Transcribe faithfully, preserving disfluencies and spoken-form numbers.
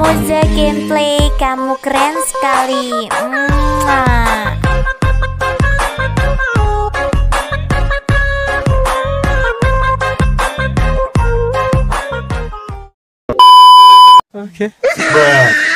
Moza Gameplay, kamu keren sekali. Mwah. Okay.